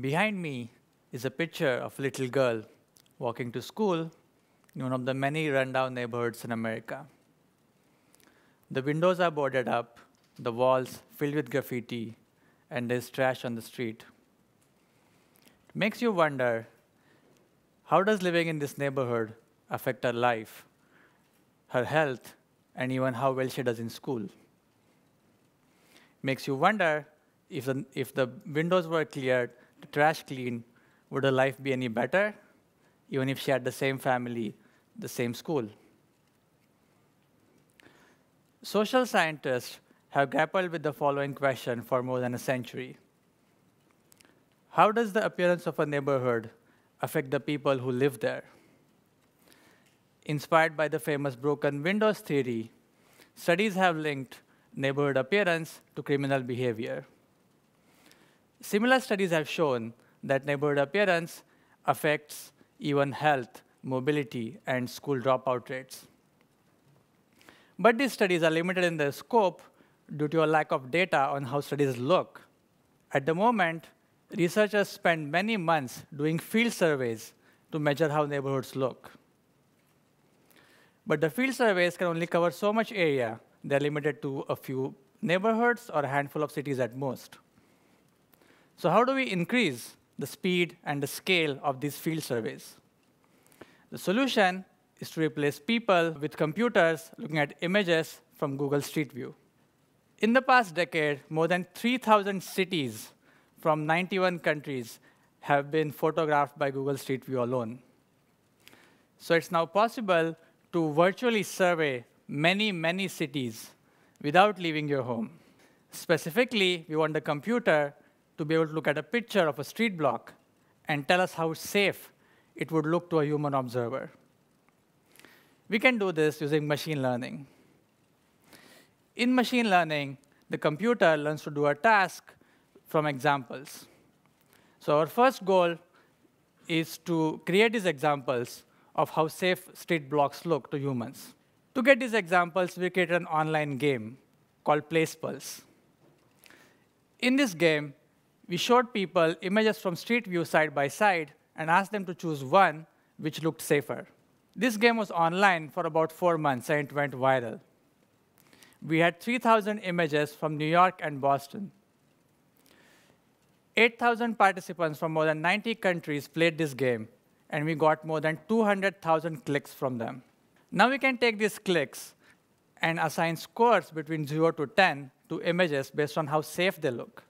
Behind me is a picture of a little girl walking to school in one of the many rundown neighborhoods in America. The windows are boarded up, the walls filled with graffiti, and there's trash on the street. It makes you wonder, how does living in this neighborhood affect her life, her health, and even how well she does in school? It makes you wonder, if the windows were cleared, the trash clean, would her life be any better, even if she had the same family, the same school? Social scientists have grappled with the following question for more than a century. How does the appearance of a neighborhood affect the people who live there? Inspired by the famous broken windows theory, studies have linked neighborhood appearance to criminal behavior. Similar studies have shown that neighborhood appearance affects even health, mobility, and school dropout rates. But these studies are limited in their scope due to a lack of data on how studies look. At the moment, researchers spend many months doing field surveys to measure how neighborhoods look. But the field surveys can only cover so much area. They're limited to a few neighborhoods or a handful of cities at most. So how do we increase the speed and the scale of these field surveys? The solution is to replace people with computers looking at images from Google Street View. In the past decade, more than 3,000 cities from 91 countries have been photographed by Google Street View alone. So it's now possible to virtually survey many, many cities without leaving your home. Specifically, we want the computer to be able to look at a picture of a street block and tell us how safe it would look to a human observer. We can do this using machine learning. In machine learning, the computer learns to do a task from examples. So our first goal is to create these examples of how safe street blocks look to humans. To get these examples, we created an online game called Place Pulse. In this game, we showed people images from Street View side by side and asked them to choose one which looked safer. This game was online for about 4 months and it went viral. We had 3,000 images from New York and Boston. 8,000 participants from more than 90 countries played this game, and we got more than 200,000 clicks from them. Now we can take these clicks and assign scores between 0 to 10 to images based on how safe they look.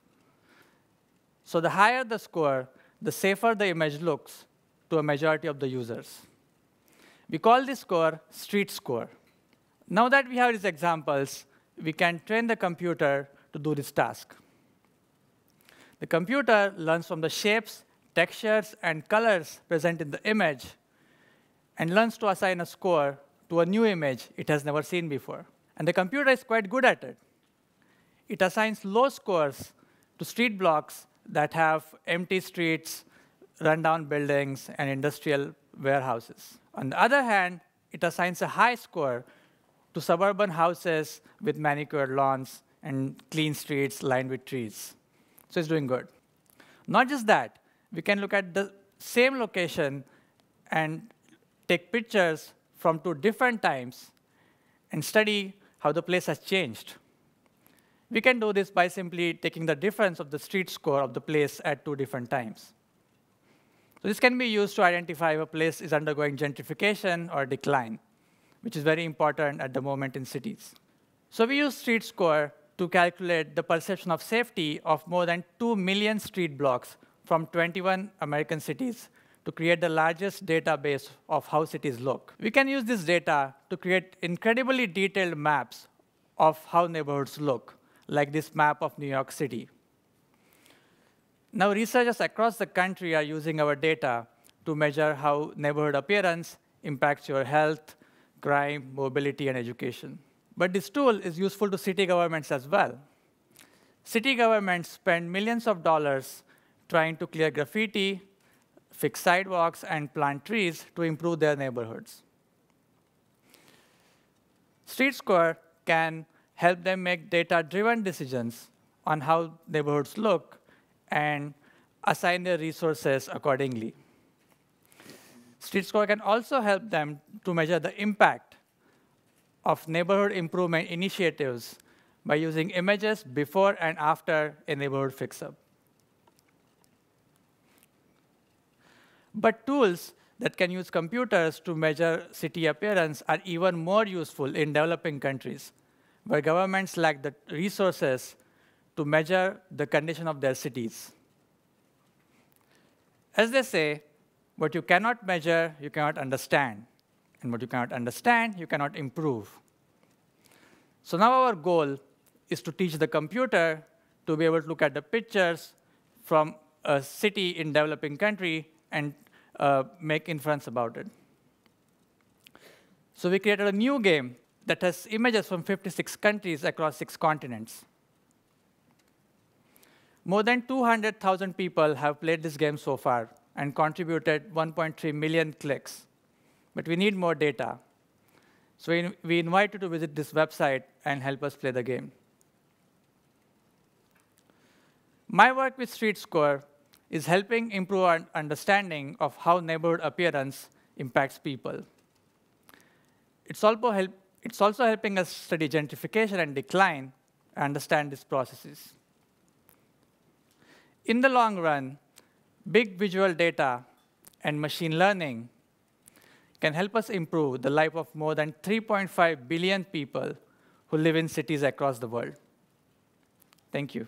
So the higher the score, the safer the image looks to a majority of the users. We call this score StreetScore. Now that we have these examples, we can train the computer to do this task. The computer learns from the shapes, textures, and colors present in the image and learns to assign a score to a new image it has never seen before. And the computer is quite good at it. It assigns low scores to street blocks that have empty streets, rundown buildings, and industrial warehouses. On the other hand, it assigns a high score to suburban houses with manicured lawns and clean streets lined with trees. So it's doing good. Not just that, we can look at the same location and take pictures from two different times and study how the place has changed. We can do this by simply taking the difference of the street score of the place at two different times. So this can be used to identify if a place is undergoing gentrification or decline, which is very important at the moment in cities. So we use street score to calculate the perception of safety of more than 2 million street blocks from 21 American cities to create the largest database of how cities look. We can use this data to create incredibly detailed maps of how neighborhoods look, like this map of New York City. Now researchers across the country are using our data to measure how neighborhood appearance impacts your health, crime, mobility, and education. But this tool is useful to city governments as well. City governments spend millions of dollars trying to clear graffiti, fix sidewalks, and plant trees to improve their neighborhoods. StreetScore can help them make data-driven decisions on how neighborhoods look and assign their resources accordingly. StreetScore can also help them to measure the impact of neighborhood improvement initiatives by using images before and after a neighborhood fix-up. But tools that can use computers to measure city appearance are even more useful in developing countries, where governments lack the resources to measure the condition of their cities. As they say, what you cannot measure, you cannot understand. And what you cannot understand, you cannot improve. So now our goal is to teach the computer to be able to look at the pictures from a city in developing country and make inference about it. So we created a new game that has images from 56 countries across 6 continents. More than 200,000 people have played this game so far and contributed 1.3 million clicks. But we need more data. So we invite you to visit this website and help us play the game. My work with StreetScore is helping improve our understanding of how neighborhood appearance impacts people. It's also helping us study gentrification and decline and understand these processes. In the long run, big visual data and machine learning can help us improve the life of more than 3.5 billion people who live in cities across the world. Thank you.